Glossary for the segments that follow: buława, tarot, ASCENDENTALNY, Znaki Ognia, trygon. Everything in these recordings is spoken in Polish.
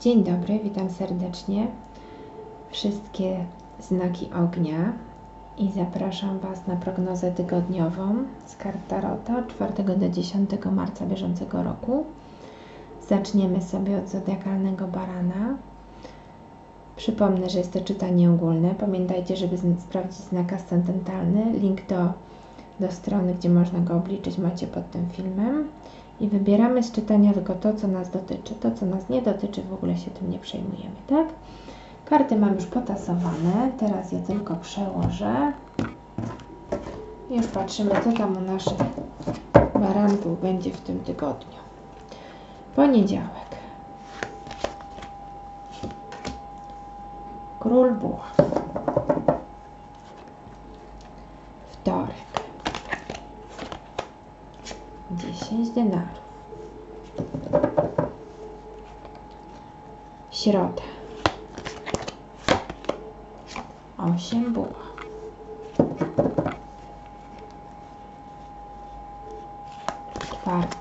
Dzień dobry, witam serdecznie wszystkie znaki ognia i zapraszam Was na prognozę tygodniową z kart Tarota 4 do 10 marca bieżącego roku. Zaczniemy sobie od zodiakalnego barana. Przypomnę, że jest to czytanie ogólne. Pamiętajcie, żeby sprawdzić znak ascendentalny. Link do strony, gdzie można go obliczyć, macie pod tym filmem. I wybieramy z czytania tylko to, co nas dotyczy. To, co nas nie dotyczy, w ogóle się tym nie przejmujemy, tak? Karty mam już potasowane. Teraz je tylko przełożę. I już patrzymy, co tam u naszych baranków będzie w tym tygodniu. Poniedziałek. Król buław. Wtorek. 10 denarów. Środa. 8 buław. Czwartek.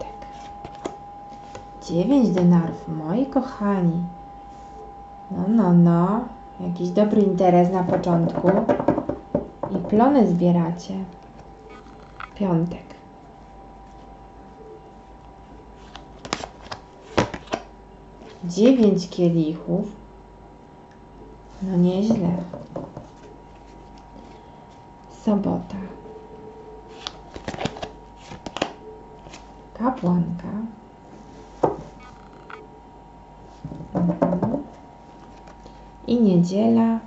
9 denarów. Moi kochani. No. Jakiś dobry interes na początku. I plony zbieracie. Piątek. 9 kielichów. No nieźle. Sobota. Kapłanka. I niedziela.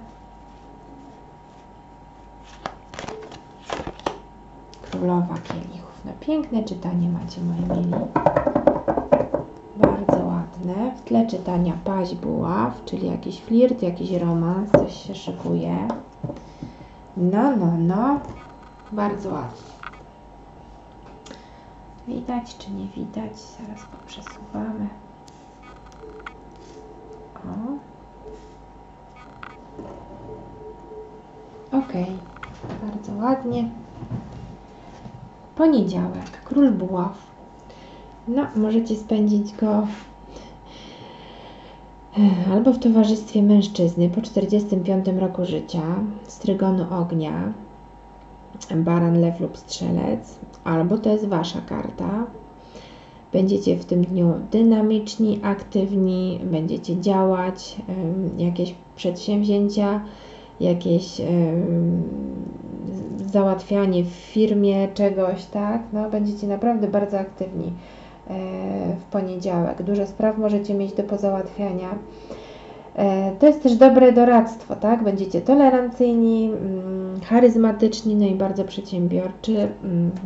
Królowa kielichów. No piękne czytanie macie, moi mili. Bardzo ładne. W tle czytania paź buław, czyli jakiś flirt, jakiś romans, coś się szykuje. No. Bardzo ładnie. Widać czy nie widać? Zaraz go przesuwamy. O. Ok, bardzo ładnie. Poniedziałek, król buław. No, możecie spędzić go albo w towarzystwie mężczyzny po 45 roku życia z trygonu ognia, baran, lew lub strzelec, albo to jest Wasza karta. Będziecie w tym dniu dynamiczni, aktywni, będziecie działać, jakieś przedsięwzięcia, jakieś załatwianie w firmie czegoś, tak? No, będziecie naprawdę bardzo aktywni w poniedziałek. Dużo spraw możecie mieć do pozałatwiania. To jest też dobre doradztwo, tak? Będziecie tolerancyjni, charyzmatyczni, no i bardzo przedsiębiorczy,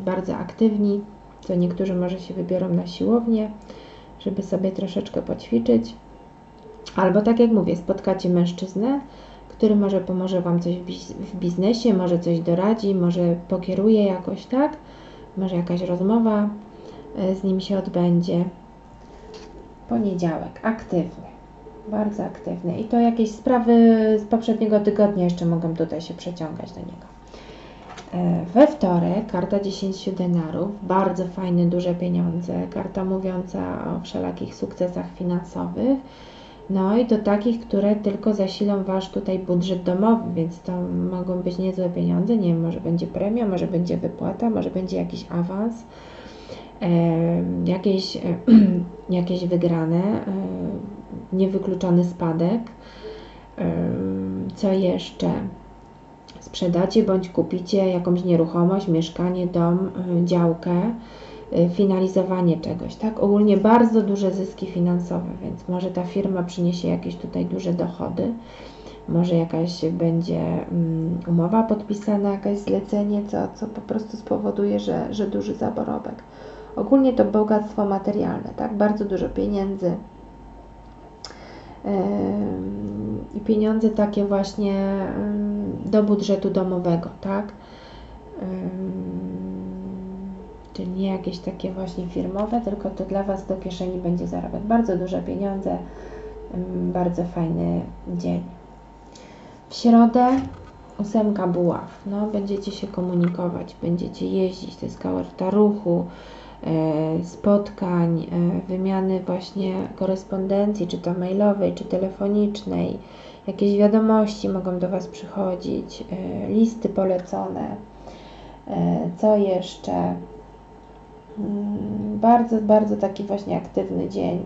bardzo aktywni, co niektórzy może się wybiorą na siłownię, żeby sobie troszeczkę poćwiczyć. Albo tak jak mówię, spotkacie mężczyznę, który może pomoże Wam coś w biznesie, może coś doradzi, może pokieruje jakoś, tak? Może jakaś rozmowa z nim się odbędzie. Poniedziałek, aktywny, bardzo aktywny. I to jakieś sprawy z poprzedniego tygodnia jeszcze mogą tutaj się przeciągać do niego. We wtorek, karta 10 denarów, bardzo fajne, duże pieniądze, karta mówiąca o wszelakich sukcesach finansowych. No i do takich, które tylko zasilą Wasz tutaj budżet domowy, więc to mogą być niezłe pieniądze, nie wiem, może będzie premia, może będzie wypłata, może będzie jakiś awans, jakieś wygrane, niewykluczony spadek, co jeszcze? Sprzedacie bądź kupicie jakąś nieruchomość, mieszkanie, dom, działkę, finalizowanie czegoś, tak? Ogólnie bardzo duże zyski finansowe, więc może ta firma przyniesie jakieś tutaj duże dochody, może jakaś będzie umowa podpisana, jakieś zlecenie, co po prostu spowoduje, że duży zaborobek. Ogólnie to bogactwo materialne, tak? Bardzo dużo pieniędzy. I pieniądze takie właśnie do budżetu domowego, tak? Czyli nie jakieś takie właśnie firmowe, tylko to dla Was do kieszeni będzie zarabiać. Bardzo duże pieniądze, bardzo fajny dzień. W środę 8 buław. No, będziecie się komunikować, będziecie jeździć, to jest karta ruchu, spotkań, wymiany właśnie korespondencji, czy to mailowej, czy telefonicznej. Jakieś wiadomości mogą do Was przychodzić, listy polecone. Co jeszcze? Bardzo, bardzo taki właśnie aktywny dzień.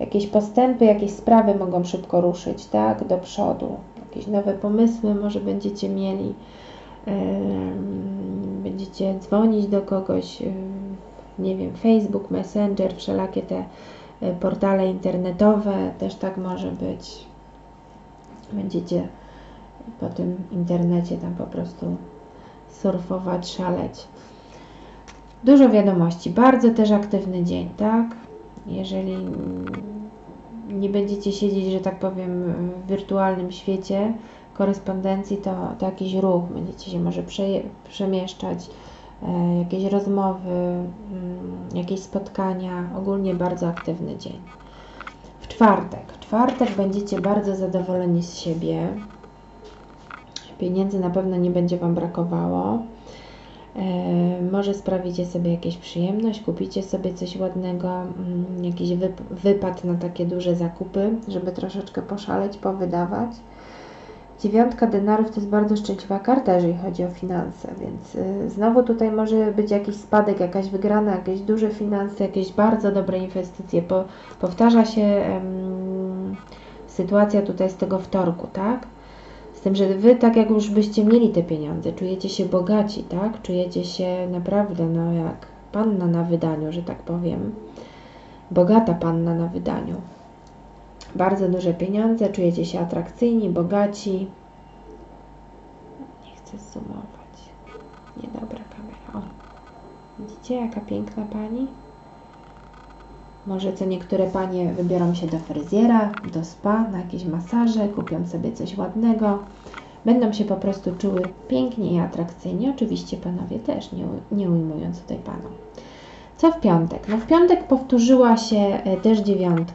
Jakieś postępy, jakieś sprawy mogą szybko ruszyć, tak? Do przodu. Jakieś nowe pomysły może będziecie mieli. Będziecie dzwonić do kogoś, nie wiem, Facebook, Messenger, wszelakie te portale internetowe, też tak może być. Będziecie po tym internecie tam po prostu surfować, szaleć. Dużo wiadomości, bardzo też aktywny dzień, tak? Jeżeli nie będziecie siedzieć, że tak powiem, w wirtualnym świecie korespondencji, to jakiś ruch, będziecie się może przemieszczać, jakieś rozmowy, jakieś spotkania, ogólnie bardzo aktywny dzień. W czwartek będziecie bardzo zadowoleni z siebie, pieniędzy na pewno nie będzie Wam brakowało, może sprawicie sobie jakieś przyjemność, kupicie sobie coś ładnego, jakiś wypad na takie duże zakupy, żeby troszeczkę poszaleć, powydawać. 9 denarów to jest bardzo szczęśliwa karta, jeżeli chodzi o finanse, więc znowu tutaj może być jakiś spadek, jakaś wygrana, jakieś duże finanse, jakieś bardzo dobre inwestycje. Powtarza się sytuacja tutaj z tego wtorku, tak? Z tym, że Wy tak jak już byście mieli te pieniądze, czujecie się bogaci, tak? Czujecie się naprawdę, no jak panna na wydaniu, że tak powiem. Bogata panna na wydaniu. Bardzo duże pieniądze, czujecie się atrakcyjni, bogaci. Nie chcę zoomować. Niedobra kamera. O, widzicie, jaka piękna pani? Może co niektóre panie wybiorą się do fryzjera, do spa, na jakieś masaże, kupią sobie coś ładnego. Będą się po prostu czuły pięknie i atrakcyjnie. Oczywiście panowie też, nie ujmując tutaj panom. Co w piątek? No w piątek powtórzyła się też 9.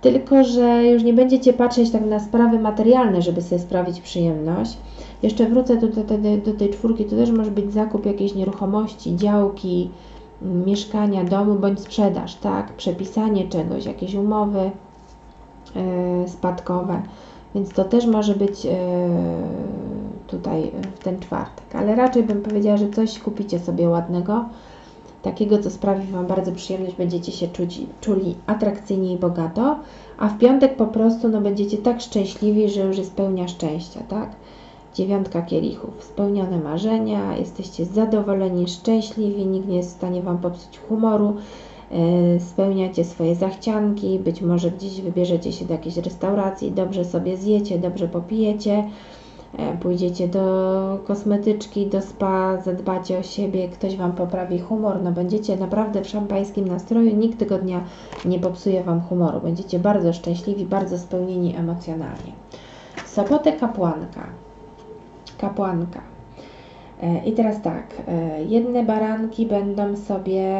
Tylko że już nie będziecie patrzeć tak na sprawy materialne, żeby sobie sprawić przyjemność. Jeszcze wrócę do tej 4, to też może być zakup jakiejś nieruchomości, działki, mieszkania, domu bądź sprzedaż, tak? Przepisanie czegoś, jakieś umowy spadkowe, więc to też może być tutaj w ten czwartek. Ale raczej bym powiedziała, że coś kupicie sobie ładnego, takiego, co sprawi Wam bardzo przyjemność, będziecie się czuli atrakcyjnie i bogato, a w piątek po prostu no, będziecie tak szczęśliwi, że już jest pełnia szczęścia, tak? 9 kielichów, spełnione marzenia, jesteście zadowoleni, szczęśliwi, nikt nie jest w stanie Wam popsuć humoru, spełniacie swoje zachcianki, być może gdzieś wybierzecie się do jakiejś restauracji, dobrze sobie zjecie, dobrze popijecie, pójdziecie do kosmetyczki, do spa, zadbacie o siebie, ktoś Wam poprawi humor, no będziecie naprawdę w szampańskim nastroju, nikt tego dnia nie popsuje Wam humoru, będziecie bardzo szczęśliwi, bardzo spełnieni emocjonalnie. W sobotę kapłanka. I teraz tak, jedne baranki będą sobie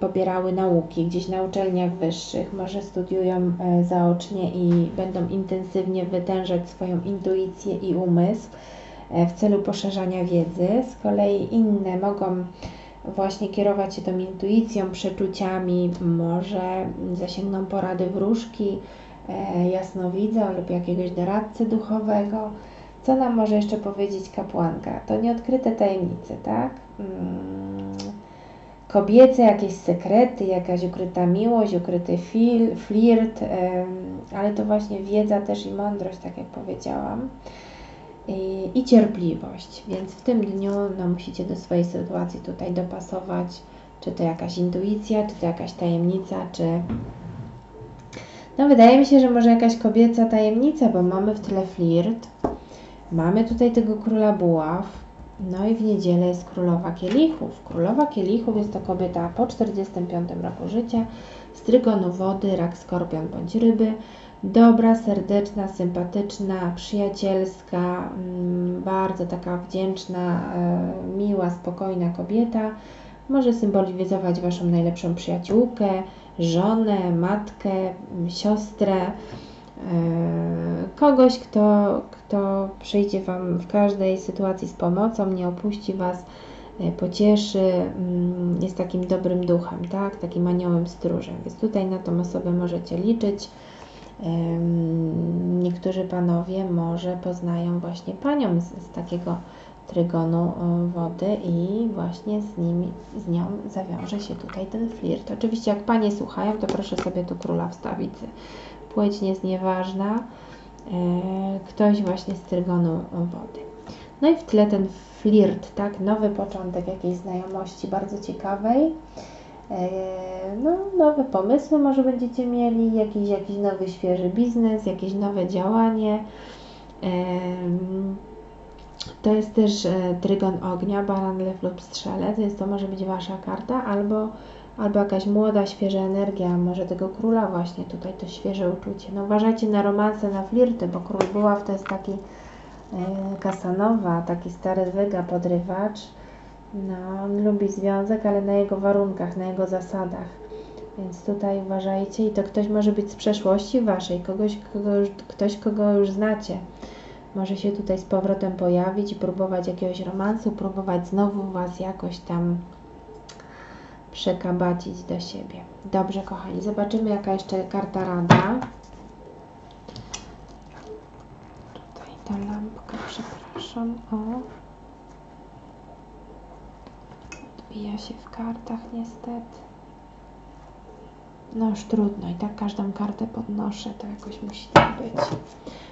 pobierały nauki gdzieś na uczelniach wyższych, może studiują zaocznie i będą intensywnie wytężać swoją intuicję i umysł w celu poszerzania wiedzy. Z kolei inne mogą właśnie kierować się tą intuicją, przeczuciami, może zasięgną porady wróżki, jasnowidza lub jakiegoś doradcy duchowego. Co nam może jeszcze powiedzieć kapłanka? To nieodkryte tajemnice, tak? Kobiece jakieś sekrety, jakaś ukryta miłość, ukryty flirt, ale to właśnie wiedza też i mądrość, tak jak powiedziałam, i cierpliwość. Więc w tym dniu no, musicie do swojej sytuacji tutaj dopasować, czy to jakaś intuicja, czy to jakaś tajemnica, czy... No wydaje mi się, że może jakaś kobieca tajemnica, bo mamy w tle flirt. Mamy tutaj tego króla buław, no i w niedzielę jest królowa kielichów. Królowa kielichów jest to kobieta po 45 roku życia, z trygonu wody, rak, skorpion bądź ryby. Dobra, serdeczna, sympatyczna, przyjacielska, bardzo taka wdzięczna, miła, spokojna kobieta. Może symbolizować Waszą najlepszą przyjaciółkę, żonę, matkę, siostrę. Kogoś, kto przyjdzie Wam w każdej sytuacji z pomocą, nie opuści Was, pocieszy, jest takim dobrym duchem, tak? Takim aniołem stróżem. Więc tutaj na tą osobę możecie liczyć. Niektórzy panowie może poznają właśnie panią z takiego trygonu wody i właśnie z nią zawiąże się tutaj ten flirt. Oczywiście jak panie słuchają, to proszę sobie tu króla wstawicy. Płeć nie jest nieważna. Ktoś właśnie z trygonu wody. No i w tle ten flirt, tak? Nowy początek jakiejś znajomości bardzo ciekawej. No, nowe pomysły może będziecie mieli, jakiś nowy, świeży biznes, jakieś nowe działanie. To jest też trygon ognia, baran, lew lub strzelec, więc to może być wasza karta, albo jakaś młoda, świeża energia, może tego króla właśnie tutaj, to świeże uczucie. No uważajcie na romanse, na flirty, bo król buław to jest taki Kasanowa, taki stary wyga, podrywacz. No, on lubi związek, ale na jego warunkach, na jego zasadach. Więc tutaj uważajcie i to ktoś może być z przeszłości waszej, ktoś, kogo już znacie. Może się tutaj z powrotem pojawić i próbować jakiegoś romansu, próbować znowu was jakoś tam przekabacić do siebie. Dobrze, kochani, zobaczymy jaka jeszcze karta rada. Tutaj ta lampka, przepraszam, o. Odbija się w kartach niestety. No już trudno, i tak każdą kartę podnoszę, to jakoś musi tak być.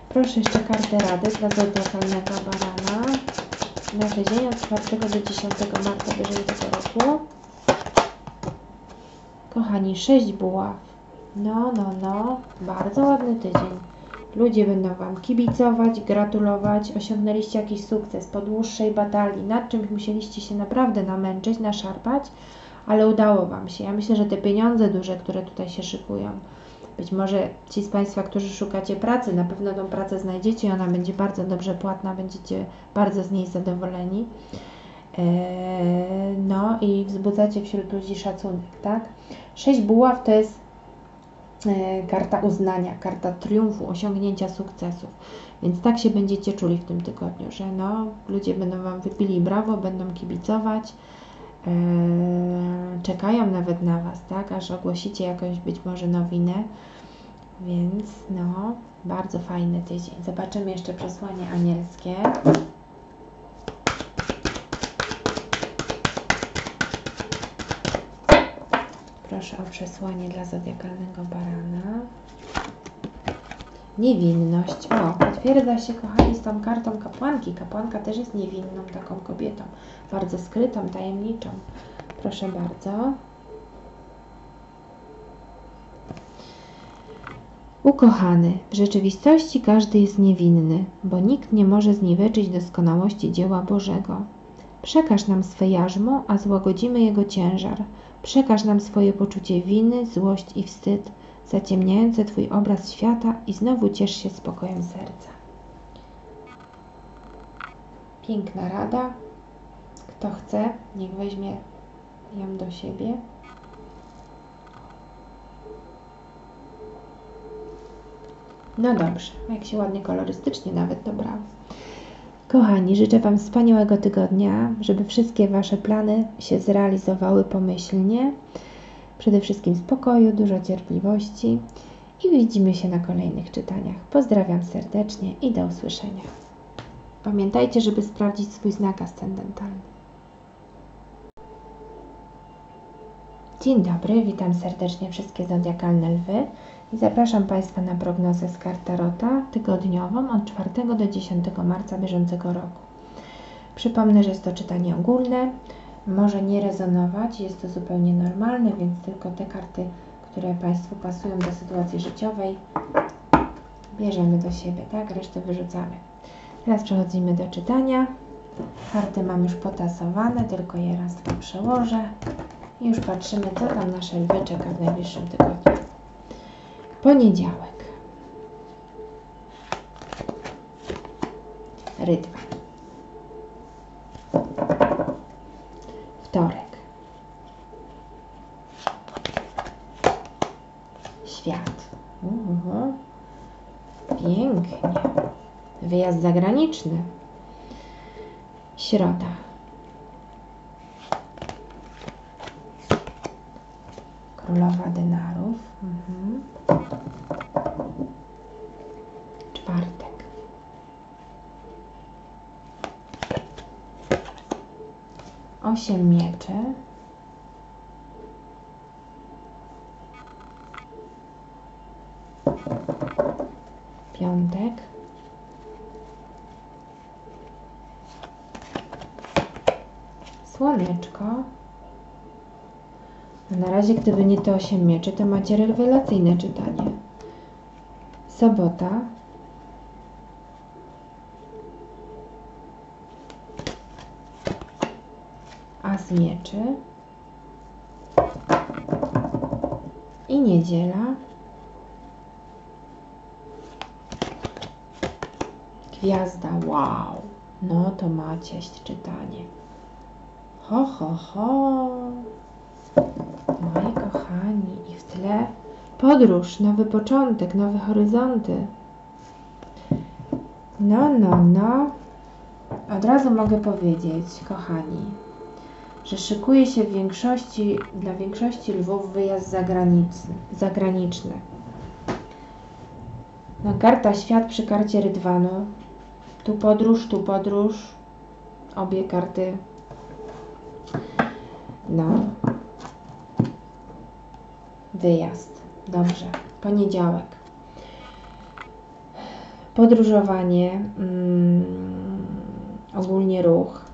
Proszę jeszcze kartę rady dla zodiakalnego barana na tydzień od 4 do 10 marca bieżącego roku. Kochani, 6 buław. No, bardzo ładny tydzień. Ludzie będą wam kibicować, gratulować, osiągnęliście jakiś sukces po dłuższej batalii, nad czymś musieliście się naprawdę namęczyć, naszarpać, ale udało wam się. Ja myślę, że te pieniądze duże, które tutaj się szykują, być może ci z Państwa, którzy szukacie pracy, na pewno tą pracę znajdziecie i ona będzie bardzo dobrze płatna, będziecie bardzo z niej zadowoleni. No i wzbudzacie wśród ludzi szacunek, tak? 6 buław to jest karta uznania, karta triumfu, osiągnięcia sukcesów, więc tak się będziecie czuli w tym tygodniu, że no, ludzie będą wam wypili brawo, będą kibicować, czekają nawet na was, tak? Aż ogłosicie jakąś być może nowinę, więc no, bardzo fajny tydzień. Zobaczymy jeszcze przesłanie anielskie. Proszę o przesłanie dla zodiakalnego barana. Niewinność. O, potwierdza się, kochani, z tą kartą kapłanki. Kapłanka też jest niewinną taką kobietą. Bardzo skrytą, tajemniczą. Proszę bardzo. Ukochany. W rzeczywistości każdy jest niewinny, bo nikt nie może zniweczyć doskonałości dzieła Bożego. Przekaż nam swe jarzmo, a złagodzimy jego ciężar. Przekaż nam swoje poczucie winy, złość i wstyd, zaciemniające Twój obraz świata i znowu ciesz się spokojem serca. Piękna rada. Kto chce, niech weźmie ją do siebie. No dobrze, jak się ładnie kolorystycznie nawet dobrał. Kochani, życzę Wam wspaniałego tygodnia, żeby wszystkie Wasze plany się zrealizowały pomyślnie. Przede wszystkim spokoju, dużo cierpliwości i widzimy się na kolejnych czytaniach. Pozdrawiam serdecznie i do usłyszenia. Pamiętajcie, żeby sprawdzić swój znak ascendentalny. Dzień dobry, witam serdecznie wszystkie zodiakalne lwy i zapraszam Państwa na prognozę z kart Tarota tygodniową od 4 do 10 marca bieżącego roku. Przypomnę, że jest to czytanie ogólne, może nie rezonować, jest to zupełnie normalne, więc tylko te karty, które Państwu pasują do sytuacji życiowej, bierzemy do siebie, tak? Resztę wyrzucamy. Teraz przechodzimy do czytania. Karty mam już potasowane, tylko je raz tam przełożę i już patrzymy, co tam nasze lwy czeka w najbliższym tygodniu. Poniedziałek. Rydwa. Wtorek. Świat. Pięknie. Wyjazd zagraniczny. Środa. królowa denarów. Czwartek. Osiem mieczy. Piątek. Słoneczko. Na razie, gdyby nie te 8 mieczy, to macie rewelacyjne czytanie. Sobota. As mieczy. I niedziela. Gwiazda, wow! No to macie czytanie. Ho, ho, ho! Moi kochani, i w tle podróż, nowy początek, nowe horyzonty. No, no, no. Od razu mogę powiedzieć, kochani, że szykuje się dla większości lwów wyjazd zagraniczny. No, karta świat przy karcie rydwanu. Tu podróż, obie karty. No. Wyjazd. Dobrze. Poniedziałek. Podróżowanie. Ogólnie ruch.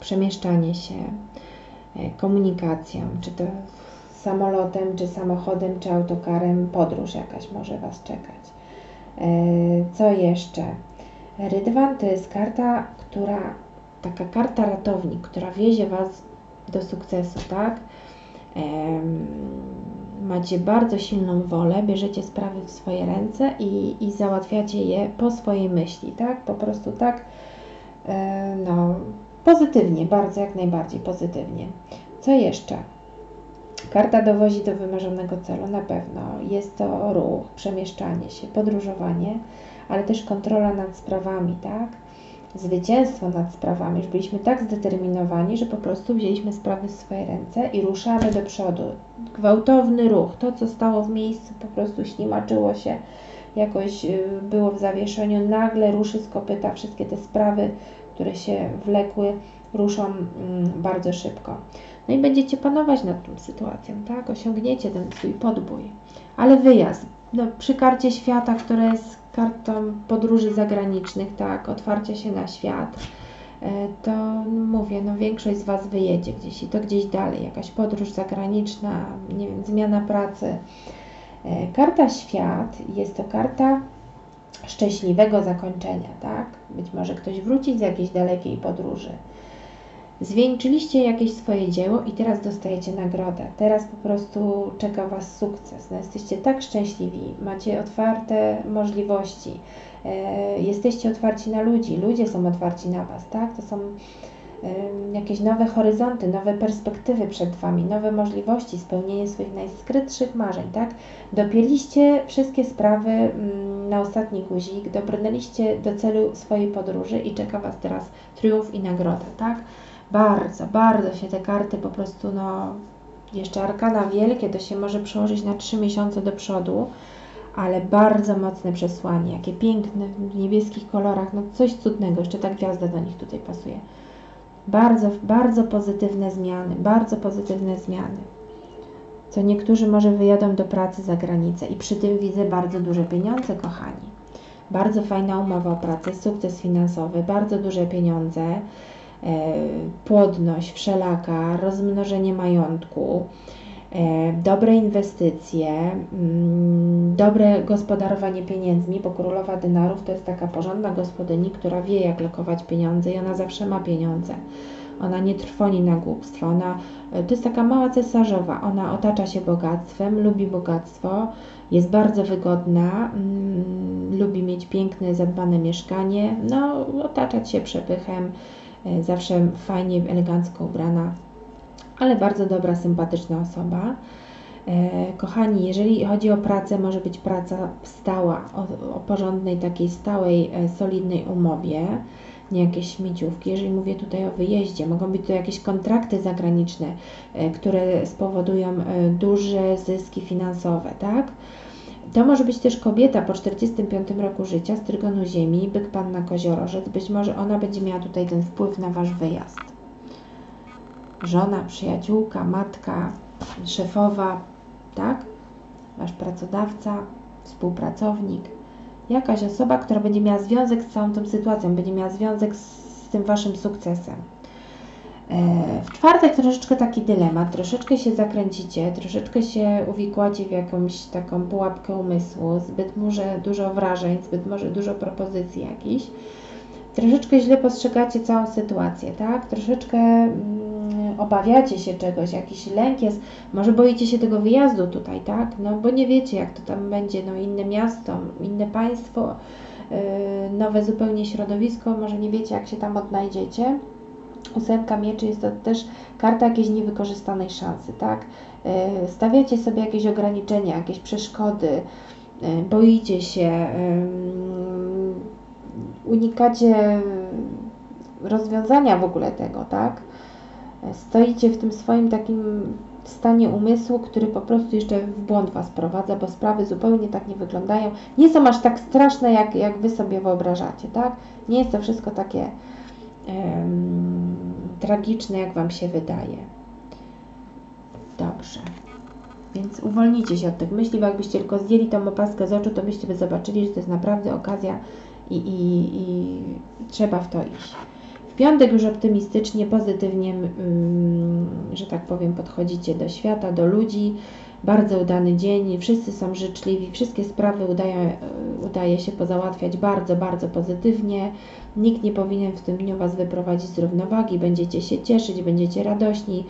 Przemieszczanie się. Komunikacja. Czy to samolotem, czy samochodem, czy autokarem. Podróż jakaś może Was czekać. Co jeszcze? Rydwan to jest karta, taka karta ratownik, która wiezie Was do sukcesu, tak? Macie bardzo silną wolę, bierzecie sprawy w swoje ręce i załatwiacie je po swojej myśli, tak? Po prostu tak, no, pozytywnie, bardzo, jak najbardziej pozytywnie. Co jeszcze? Karta dowozi do wymarzonego celu, na pewno. Jest to ruch, przemieszczanie się, podróżowanie, ale też kontrola nad sprawami, tak? Zwycięstwo nad sprawami. Już byliśmy tak zdeterminowani, że po prostu wzięliśmy sprawy w swoje ręce i ruszamy do przodu. Gwałtowny ruch. To, co stało w miejscu, po prostu ślimaczyło się, jakoś było w zawieszeniu. Nagle ruszy z kopyta. Wszystkie te sprawy, które się wlekły, ruszą bardzo szybko. No i będziecie panować nad tą sytuacją, tak? Osiągniecie ten swój podbój. Ale wyjazd. No, przy karcie świata, która jest kartą podróży zagranicznych, tak, otwarcia się na świat, to mówię, no większość z Was wyjedzie gdzieś i to gdzieś dalej, jakaś podróż zagraniczna, nie wiem, zmiana pracy. Karta świat jest to karta szczęśliwego zakończenia, tak? Być może ktoś wróci z jakiejś dalekiej podróży. Zwieńczyliście jakieś swoje dzieło i teraz dostajecie nagrodę. Teraz po prostu czeka Was sukces. No, jesteście tak szczęśliwi, macie otwarte możliwości, jesteście otwarci na ludzi, ludzie są otwarci na Was, tak? To są jakieś nowe horyzonty, nowe perspektywy przed Wami, nowe możliwości, spełnienie swoich najskrytszych marzeń, tak? Dopięliście wszystkie sprawy na ostatni guzik, dobrnęliście do celu swojej podróży i czeka Was teraz triumf i nagroda, tak? Bardzo, bardzo się te karty po prostu, no, jeszcze arkana wielkie, to się może przełożyć na 3 miesiące do przodu, ale bardzo mocne przesłanie, jakie piękne, w niebieskich kolorach, no coś cudnego, jeszcze ta gwiazda do nich tutaj pasuje. Bardzo, bardzo pozytywne zmiany, Co niektórzy może wyjadą do pracy za granicę i przy tym widzę bardzo duże pieniądze, kochani. Bardzo fajna umowa o pracę, sukces finansowy, bardzo duże pieniądze. Płodność wszelaka, rozmnożenie majątku, dobre inwestycje, dobre gospodarowanie pieniędzmi, bo królowa denarów to jest taka porządna gospodyni, która wie, jak lokować pieniądze i ona zawsze ma pieniądze. Ona nie trwoni na głupstwo, to jest taka mała cesarzowa, ona otacza się bogactwem, lubi bogactwo, jest bardzo wygodna, lubi mieć piękne, zadbane mieszkanie, no otaczać się przepychem, zawsze fajnie, elegancko ubrana, ale bardzo dobra, sympatyczna osoba. Kochani, jeżeli chodzi o pracę, może być praca stała, o porządnej, takiej stałej, solidnej umowie. nie jakieś śmieciówki. Jeżeli mówię tutaj o wyjeździe, mogą być to jakieś kontrakty zagraniczne, które spowodują duże zyski finansowe, tak? To może być też kobieta po 45 roku życia z Trygonu Ziemi, Byk Panna Koziorożec. Być może ona będzie miała tutaj ten wpływ na Wasz wyjazd. Żona, przyjaciółka, matka, szefowa, tak? Wasz pracodawca, współpracownik. Jakaś osoba, która będzie miała związek z całą tą sytuacją, będzie miała związek z tym Waszym sukcesem. W czwartek troszeczkę taki dylemat, troszeczkę się zakręcicie, troszeczkę się uwikłacie w jakąś taką pułapkę umysłu, zbyt może dużo wrażeń, zbyt może dużo propozycji jakichś. Troszeczkę źle postrzegacie całą sytuację, tak? Troszeczkę obawiacie się czegoś, jakiś lęk jest, może boicie się tego wyjazdu tutaj, tak? No bo nie wiecie, jak to tam będzie, no inne miasto, inne państwo, nowe zupełnie środowisko, może nie wiecie, jak się tam odnajdziecie. Ósemka mieczy jest to też karta jakiejś niewykorzystanej szansy, tak? Stawiacie sobie jakieś ograniczenia, jakieś przeszkody, boicie się, unikacie rozwiązania w ogóle tego, tak? Stoicie w tym swoim takim stanie umysłu, który po prostu jeszcze w błąd Was prowadza, bo sprawy zupełnie tak nie wyglądają. Nie są aż tak straszne, jak Wy sobie wyobrażacie, tak? Nie jest to wszystko takie tragiczne, jak Wam się wydaje. Dobrze. Więc uwolnijcie się od tych myśli, bo jakbyście tylko zdjęli tą opaskę z oczu, to byście by zobaczyli, że to jest naprawdę okazja i trzeba w to iść. W piątek już optymistycznie, pozytywnie, że tak powiem, podchodzicie do świata, do ludzi. Bardzo udany dzień, wszyscy są życzliwi, wszystkie sprawy udaje się pozałatwiać bardzo, bardzo pozytywnie. Nikt nie powinien w tym dniu Was wyprowadzić z równowagi, będziecie się cieszyć, będziecie radośni.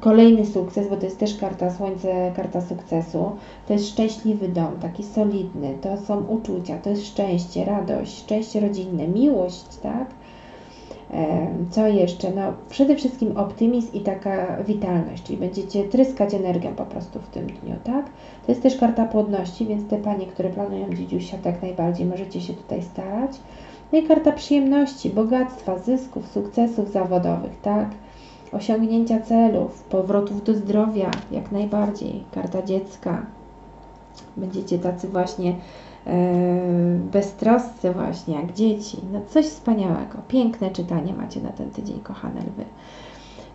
Kolejny sukces, bo to jest też karta Słońce, karta sukcesu. To jest szczęśliwy dom, taki solidny, to są uczucia, to jest szczęście, radość, szczęście rodzinne, miłość, tak? Co jeszcze? No, przede wszystkim optymizm i taka witalność, czyli będziecie tryskać energią po prostu w tym dniu, tak? To jest też karta płodności, więc te panie, które planują dzidziusia, tak najbardziej możecie się tutaj starać. No i karta przyjemności, bogactwa, zysków, sukcesów zawodowych, tak? Osiągnięcia celów, powrotów do zdrowia, jak najbardziej. Karta dziecka. Będziecie tacy właśnie beztroscy właśnie, jak dzieci. No coś wspaniałego. Piękne czytanie macie na ten tydzień, kochane lwy.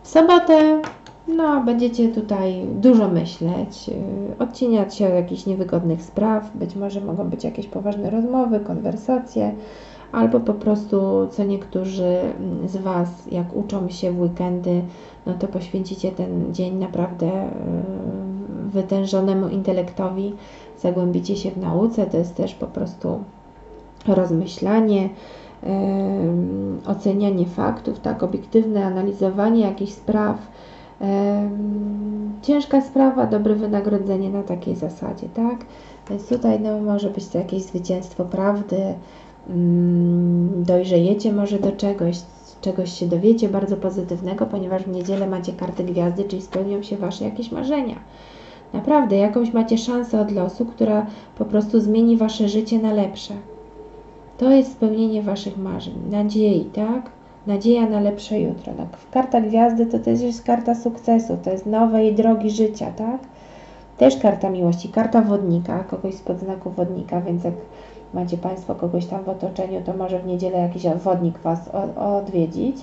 W sobotę, no, będziecie tutaj dużo myśleć, odcinać się od jakichś niewygodnych spraw. Być może mogą być jakieś poważne rozmowy, konwersacje, albo po prostu, co niektórzy z Was, jak uczą się w weekendy, no to poświęcicie ten dzień naprawdę wytężonemu intelektowi, zagłębicie się w nauce, to jest też po prostu rozmyślanie, ocenianie faktów, tak, obiektywne analizowanie jakichś spraw. Ciężka sprawa, dobre wynagrodzenie na takiej zasadzie, tak? Więc tutaj no, może być to jakieś zwycięstwo prawdy, dojrzejecie może do czegoś się dowiecie bardzo pozytywnego, ponieważ w niedzielę macie karty gwiazdy, czyli spełnią się Wasze jakieś marzenia. Naprawdę, jakąś macie szansę od losu, która po prostu zmieni Wasze życie na lepsze. To jest spełnienie Waszych marzeń, nadziei, tak? Nadzieja na lepsze jutro. No, karta gwiazdy to też jest karta sukcesu, to jest nowej drogi życia, tak? Też karta miłości, karta wodnika, kogoś spod znaku wodnika, więc jak macie Państwo kogoś tam w otoczeniu, to może w niedzielę jakiś wodnik Was odwiedzić.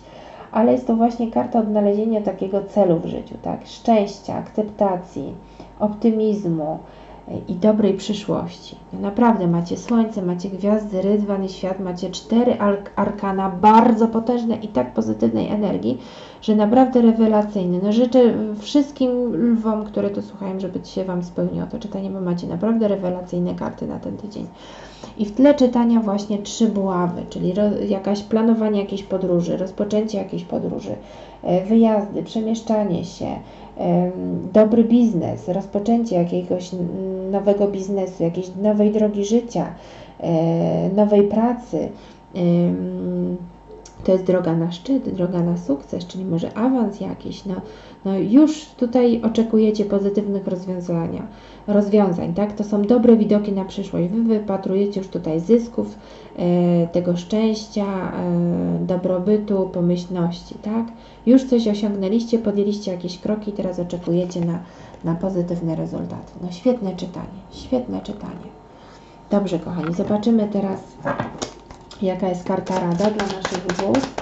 Ale jest to właśnie karta odnalezienia takiego celu w życiu, tak? Szczęścia, akceptacji, optymizmu i dobrej przyszłości. No naprawdę macie słońce, macie gwiazdy, rydwan i świat, macie 4 arkana bardzo potężne i tak pozytywnej energii, że naprawdę rewelacyjny. No życzę wszystkim lwom, które to słuchają, żeby się Wam spełniło to czytanie, bo macie naprawdę rewelacyjne karty na ten tydzień. I w tle czytania właśnie 3 buławy, czyli jakaś planowanie jakiejś podróży, rozpoczęcie jakiejś podróży, wyjazdy, przemieszczanie się, dobry biznes, rozpoczęcie jakiegoś nowego biznesu, jakiejś nowej drogi życia, nowej pracy, To jest droga na szczyt, droga na sukces, czyli może awans jakiś. No już tutaj oczekujecie pozytywnych rozwiązań, tak? To są dobre widoki na przyszłość. Wy wypatrujecie już tutaj zysków, tego szczęścia, dobrobytu, pomyślności, tak? Już coś osiągnęliście, podjęliście jakieś kroki, teraz oczekujecie na pozytywne rezultaty. No świetne czytanie, świetne czytanie. Dobrze, kochani, zobaczymy teraz, jaka jest karta rada dla naszych wróżów.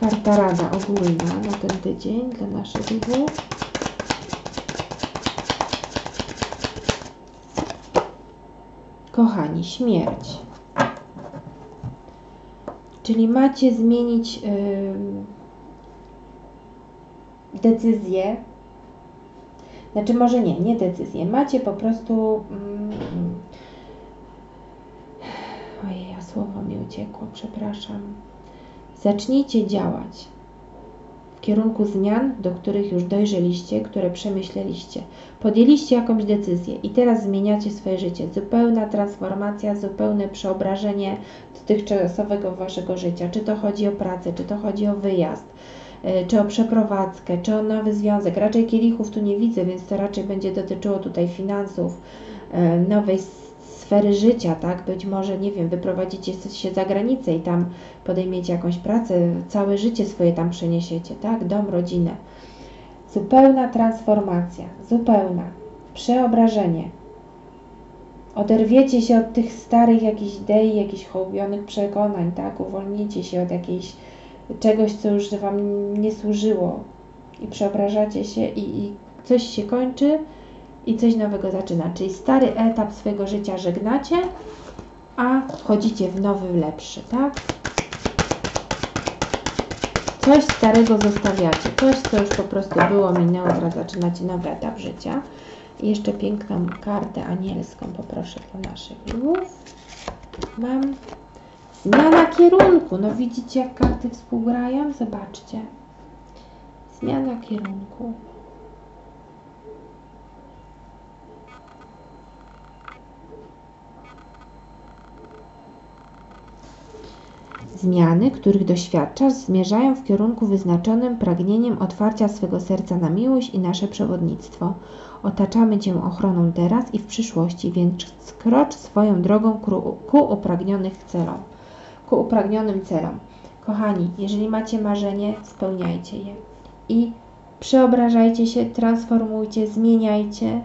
Karta rada ogólna na ten tydzień dla naszych wróżów. Kochani, śmierć. Czyli macie zmienić decyzję. Znaczy może nie decyzję. Macie po prostu... Ojej, a słowo mi uciekło, przepraszam. Zacznijcie działać w kierunku zmian, do których już dojrzeliście, które przemyśleliście. Podjęliście jakąś decyzję i teraz zmieniacie swoje życie. Zupełna transformacja, zupełne przeobrażenie dotychczasowego waszego życia. Czy to chodzi o pracę, czy to chodzi o wyjazd, czy o przeprowadzkę, czy o nowy związek. Raczej kielichów tu nie widzę, więc to raczej będzie dotyczyło tutaj finansów, nowej sfery życia, tak? Być może, nie wiem, wyprowadzicie się za granicę i tam podejmiecie jakąś pracę, całe życie swoje tam przeniesiecie, tak? Dom, rodzinę. Zupełna transformacja, zupełna, przeobrażenie. Oderwiecie się od tych starych jakichś idei, jakichś hołbionych przekonań, tak? Uwolnicie się od jakiejś czegoś, co już wam nie służyło i przeobrażacie się i coś się kończy i coś nowego zaczyna. Czyli stary etap swojego życia żegnacie, a wchodzicie w nowy, lepszy, tak? Coś starego zostawiacie, coś, co już po prostu było, minęło, teraz zaczynacie nowy etap życia. I jeszcze piękną kartę anielską poproszę dla naszych lwów. Mam... Zmiana kierunku. No widzicie, jak karty współgrają? Zobaczcie. Zmiana kierunku. Zmiany, których doświadczasz, zmierzają w kierunku wyznaczonym pragnieniem otwarcia swego serca na miłość i nasze przewodnictwo. Otaczamy Cię ochroną teraz i w przyszłości, więc skrocz swoją drogą ku upragnionych celom. Ku upragnionym celom. Kochani, jeżeli macie marzenie, spełniajcie je i przeobrażajcie się, transformujcie, zmieniajcie,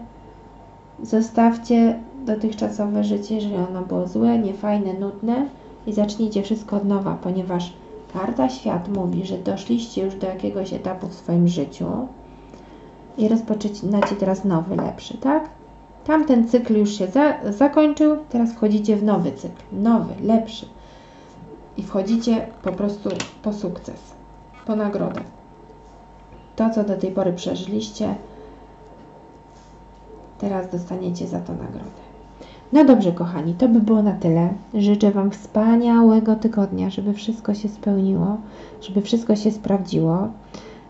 zostawcie dotychczasowe życie, jeżeli ono było złe, niefajne, nudne i zacznijcie wszystko od nowa, ponieważ karta świat mówi, że doszliście już do jakiegoś etapu w swoim życiu i rozpoczynacie teraz nowy, lepszy, tak? Tamten cykl już się zakończył, teraz wchodzicie w nowy cykl, nowy, lepszy. I wchodzicie po prostu po sukces, po nagrodę. To, co do tej pory przeżyliście, teraz dostaniecie za to nagrodę. No dobrze, kochani, to by było na tyle. Życzę Wam wspaniałego tygodnia, żeby wszystko się spełniło, żeby wszystko się sprawdziło,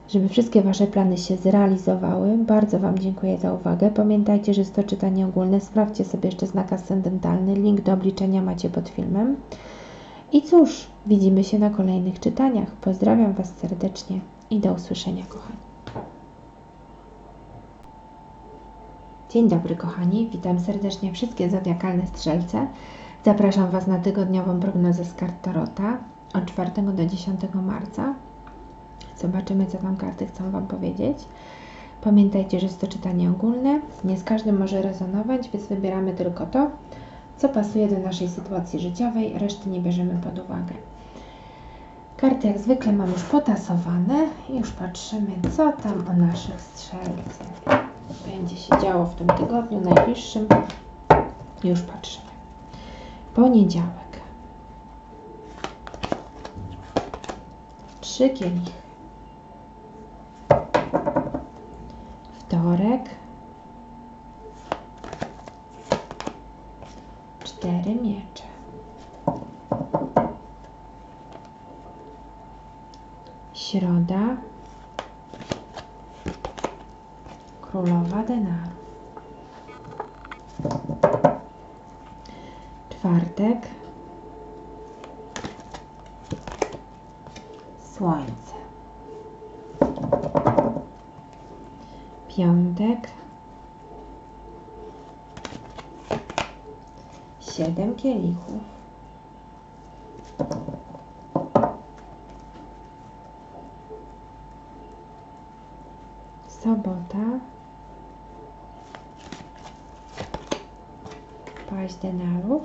żeby wszystkie Wasze plany się zrealizowały. Bardzo Wam dziękuję za uwagę. Pamiętajcie, że jest to czytanie ogólne. Sprawdźcie sobie jeszcze znak ascendentalny. Link do obliczenia macie pod filmem. I cóż, widzimy się na kolejnych czytaniach. Pozdrawiam Was serdecznie i do usłyszenia, kochani. Dzień dobry, kochani. Witam serdecznie wszystkie zodiakalne strzelce. Zapraszam Was na tygodniową prognozę z kart Tarota od 4 do 10 marca. Zobaczymy, co tam karty chcą Wam powiedzieć. Pamiętajcie, że jest to czytanie ogólne. Nie z każdym może rezonować, więc wybieramy tylko to, co pasuje do naszej sytuacji życiowej, reszty nie bierzemy pod uwagę. Karty jak zwykle mam już potasowane i już patrzymy, co tam o naszych strzelcach będzie się działo w tym tygodniu najbliższym. Już patrzymy. Poniedziałek. 3 kielichy. Wtorek. 4 miecze. Środa. Królowa denarów. Czwartek. słońce. Piątek. 7 kielichów. Sobota. Paść denarów.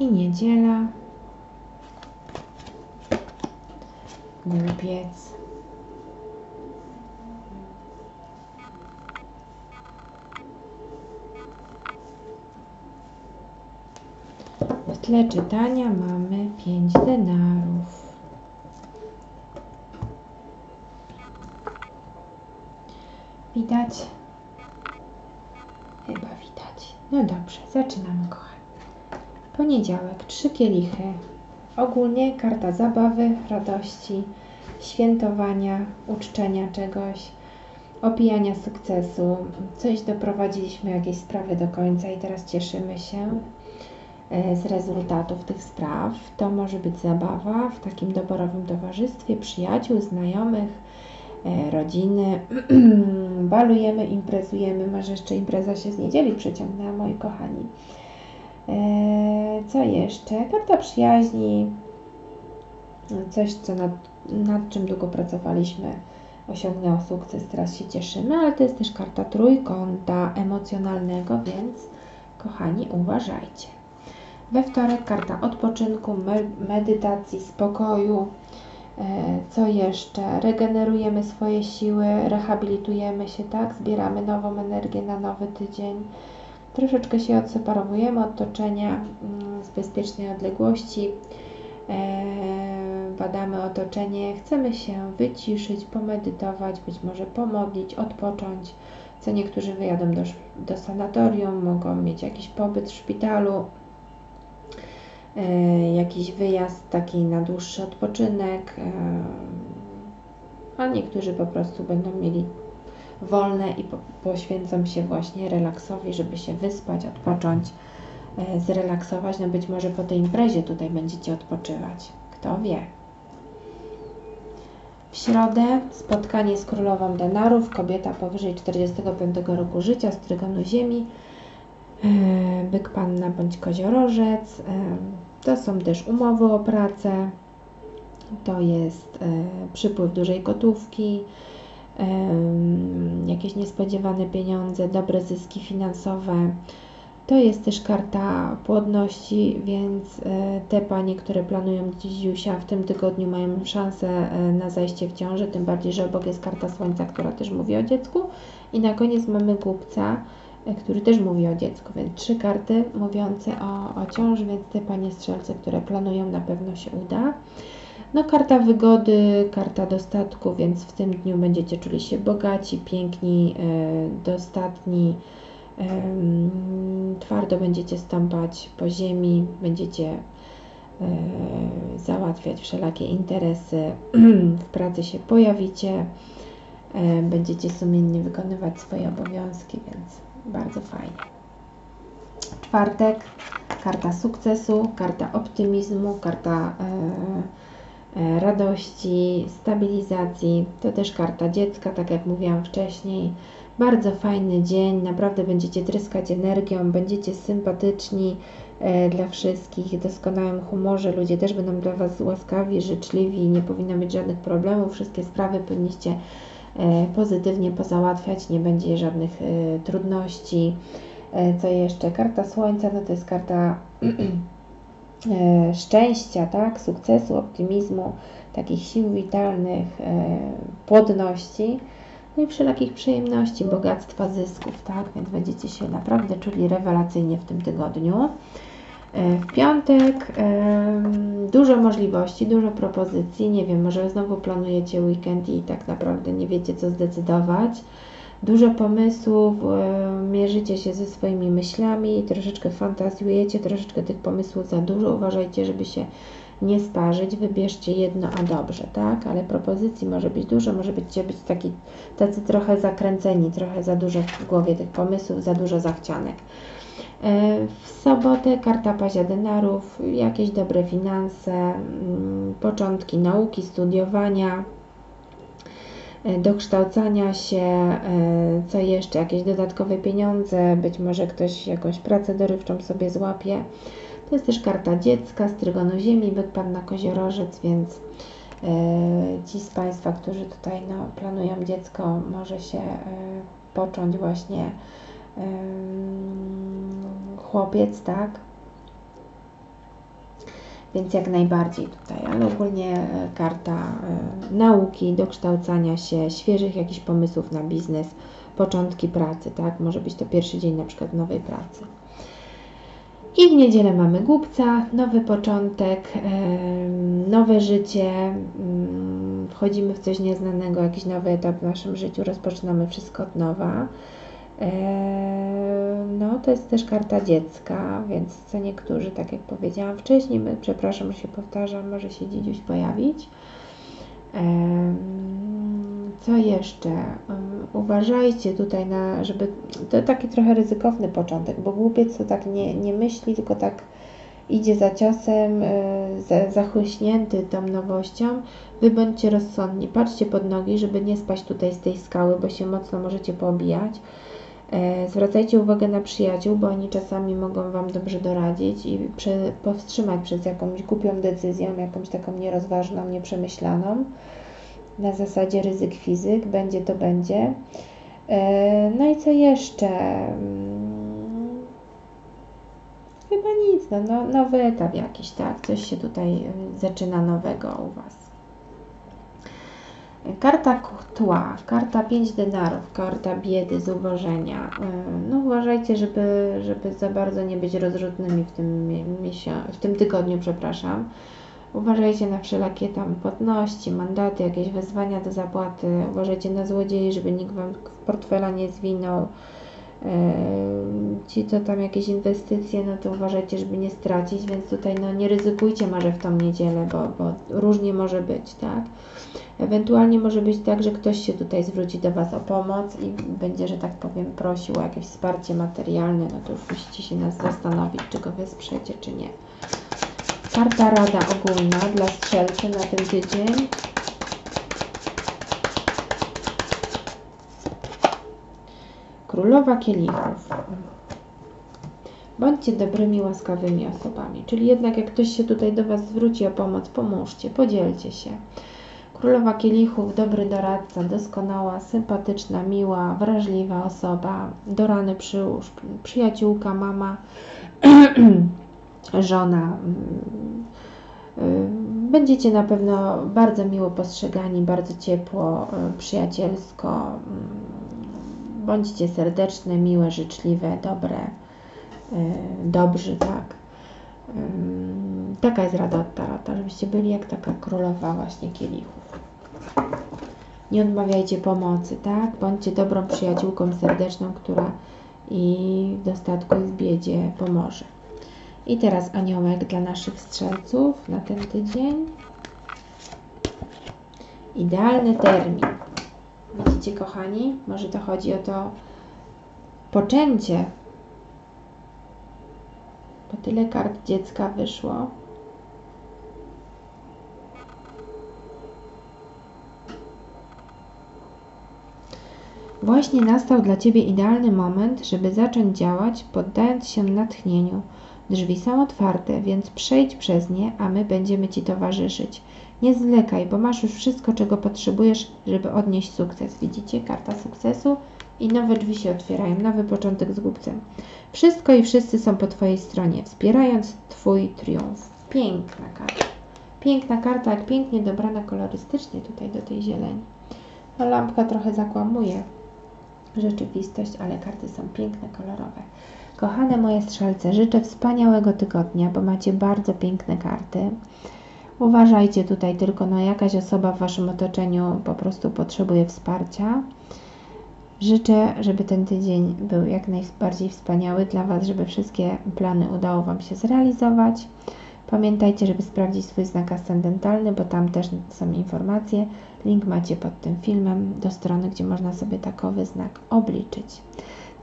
I niedziela. Głupiec. W tle czytania mamy 5 denarów. Widać? Chyba widać. No dobrze, zaczynamy, kochani. Poniedziałek, 3 kielichy. Ogólnie karta zabawy, radości, świętowania, uczczenia czegoś, opijania sukcesu. Coś doprowadziliśmy, jakieś sprawy do końca i teraz cieszymy się z rezultatów tych spraw. To może być zabawa w takim doborowym towarzystwie, przyjaciół, znajomych, rodziny. Balujemy, imprezujemy. Może jeszcze impreza się z niedzieli przeciągnęła, moi kochani. Co jeszcze? Karta przyjaźni. Coś, co nad czym długo pracowaliśmy, osiągnęło sukces. Teraz się cieszymy, ale to jest też karta trójkąta emocjonalnego, więc kochani, uważajcie. We wtorek karta odpoczynku, medytacji, spokoju. Co jeszcze? Regenerujemy swoje siły, rehabilitujemy się, tak? Zbieramy nową energię na nowy tydzień. Troszeczkę się odseparowujemy od otoczenia z bezpiecznej odległości. Badamy otoczenie, chcemy się wyciszyć, pomedytować, być może pomodlić, odpocząć. Co niektórzy wyjadą do sanatorium, mogą mieć jakiś pobyt w szpitalu, jakiś wyjazd taki na dłuższy odpoczynek, a niektórzy po prostu będą mieli wolne i poświęcą się właśnie relaksowi, żeby się wyspać, odpocząć, zrelaksować. No być może po tej imprezie tutaj będziecie odpoczywać, kto wie. W środę spotkanie z królową denarów, kobieta powyżej 45 roku życia z trygonu ziemi, byk panna bądź koziorożec. To są też umowy o pracę, to jest przypływ dużej gotówki, jakieś niespodziewane pieniądze, dobre zyski finansowe. To jest też karta płodności, więc te panie, które planują dzidziusia w tym tygodniu, mają szansę na zajście w ciążę, tym bardziej, że obok jest karta słońca, która też mówi o dziecku. I na koniec mamy głupca, który też mówi o dziecku, więc 3 karty mówiące o ciąży, więc te panie strzelce, które planują, na pewno się uda. No karta wygody, karta dostatku, więc w tym dniu będziecie czuli się bogaci, piękni, dostatni, twardo będziecie stąpać po ziemi, będziecie załatwiać wszelakie interesy, w pracy się pojawicie, będziecie sumiennie wykonywać swoje obowiązki, więc bardzo fajnie. Czwartek, karta sukcesu, karta optymizmu, karta radości, stabilizacji. To też karta dziecka, tak jak mówiłam wcześniej. Bardzo fajny dzień, naprawdę będziecie tryskać energią, będziecie sympatyczni dla wszystkich, w doskonałym humorze. Ludzie też będą dla Was łaskawi, życzliwi, nie powinno mieć żadnych problemów. Wszystkie sprawy powinniście pozytywnie pozałatwiać, nie będzie żadnych trudności. Co jeszcze? Karta słońca, no to jest karta szczęścia, tak? Sukcesu, optymizmu, takich sił witalnych, płodności, no i wszelakich przyjemności, bogactwa, zysków, tak? Więc będziecie się naprawdę czuli rewelacyjnie w tym tygodniu. W piątek dużo możliwości, dużo propozycji. Nie wiem, może znowu planujecie weekend i tak naprawdę nie wiecie, co zdecydować. Dużo pomysłów, mierzycie się ze swoimi myślami, troszeczkę fantazjujecie, troszeczkę tych pomysłów za dużo. Uważajcie, żeby się nie sparzyć, wybierzcie jedno, a dobrze, tak? Ale propozycji może być dużo, może będziecie być tacy trochę zakręceni, trochę za dużo w głowie tych pomysłów, za dużo zachcianek. W sobotę karta pazia denarów, jakieś dobre finanse, początki nauki, studiowania, dokształcania się, co jeszcze, jakieś dodatkowe pieniądze, być może ktoś jakąś pracę dorywczą sobie złapie. To jest też karta dziecka z Trygonu Ziemi, byk, Panna Koziorożec, więc ci z Państwa, którzy tutaj planują dziecko, może się począć właśnie chłopiec, tak? Więc jak najbardziej tutaj, ale ogólnie karta nauki, dokształcania się, świeżych jakichś pomysłów na biznes, początki pracy, tak? Może być to pierwszy dzień na przykład nowej pracy. I w niedzielę mamy głupca, nowy początek, nowe życie, wchodzimy w coś nieznanego, jakiś nowy etap w naszym życiu, rozpoczynamy wszystko od nowa. No, to jest też karta dziecka, więc co niektórzy, tak jak powiedziałam wcześniej, przepraszam, że się powtarzam, może się dziś pojawić. Co jeszcze? Uważajcie tutaj na, żeby... To taki trochę ryzykowny początek, bo głupiec to tak nie myśli, tylko tak idzie za ciosem, zachłyśnięty tą nowością. Wy bądźcie rozsądni, patrzcie pod nogi, żeby nie spaść tutaj z tej skały, bo się mocno możecie poobijać. Zwracajcie uwagę na przyjaciół, bo oni czasami mogą Wam dobrze doradzić i powstrzymać przed jakąś głupią decyzją, jakąś taką nierozważną, nieprzemyślaną. Na zasadzie ryzyk fizyk, będzie to będzie. No i co jeszcze? Chyba nic, nowy etap jakiś, tak? Coś się tutaj zaczyna nowego u Was. Karta tła, karta 5 denarów, karta biedy, zubożenia. No uważajcie, żeby za bardzo nie być rozrzutnymi w tym tygodniu, przepraszam. Uważajcie na wszelakie tam płatności, mandaty, jakieś wezwania do zapłaty. Uważajcie na złodziei, żeby nikt Wam w portfela nie zwinął. Ci, co tam jakieś inwestycje, no to uważajcie, żeby nie stracić, więc tutaj nie ryzykujcie może w tą niedzielę, bo różnie może być, tak? Ewentualnie może być tak, że ktoś się tutaj zwróci do Was o pomoc i będzie, że tak powiem, prosił o jakieś wsparcie materialne, no to już musicie się nas zastanowić, czy go wesprzecie, czy nie. Karta rada ogólna dla strzelcy na ten tydzień. Królowa kielichów. Bądźcie dobrymi, łaskawymi osobami. Czyli jednak jak ktoś się tutaj do Was zwróci o pomoc, pomóżcie, podzielcie się. Królowa kielichów, dobry doradca, doskonała, sympatyczna, miła, wrażliwa osoba, do rany przyłóż, przyjaciółka, mama, żona. Będziecie na pewno bardzo miło postrzegani, bardzo ciepło, przyjacielsko. Bądźcie serdeczne, miłe, życzliwe, dobre, dobrzy, tak. Taka jest rada od tarota, żebyście byli jak taka królowa właśnie kielichów. Nie odmawiajcie pomocy, tak? Bądźcie dobrą przyjaciółką serdeczną, która i w dostatku, i w biedzie pomoże. I teraz aniołek dla naszych strzelców na ten tydzień. Idealny termin. Widzicie, kochani? Może to chodzi o to poczęcie. Bo tyle kart dziecka wyszło. Właśnie nastał dla Ciebie idealny moment, żeby zacząć działać, poddając się natchnieniu. Drzwi są otwarte, więc przejdź przez nie, a my będziemy Ci towarzyszyć. Nie zwlekaj, bo masz już wszystko, czego potrzebujesz, żeby odnieść sukces. Widzicie? Karta sukcesu i nowe drzwi się otwierają, nowy początek z głupcem. Wszystko i wszyscy są po Twojej stronie, wspierając Twój triumf. Piękna karta. Piękna karta, jak pięknie dobrana kolorystycznie tutaj do tej zieleni. No, lampka trochę zakłamuje rzeczywistość, ale karty są piękne, kolorowe. Kochane moje strzelce, życzę wspaniałego tygodnia, bo macie bardzo piękne karty. Uważajcie tutaj tylko, jakaś osoba w Waszym otoczeniu po prostu potrzebuje wsparcia. Życzę, żeby ten tydzień był jak najbardziej wspaniały dla Was, żeby wszystkie plany udało Wam się zrealizować. Pamiętajcie, żeby sprawdzić swój znak ascendentalny, bo tam też są informacje. Link macie pod tym filmem do strony, gdzie można sobie takowy znak obliczyć.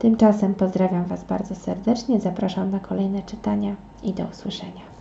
Tymczasem pozdrawiam Was bardzo serdecznie, zapraszam na kolejne czytania i do usłyszenia.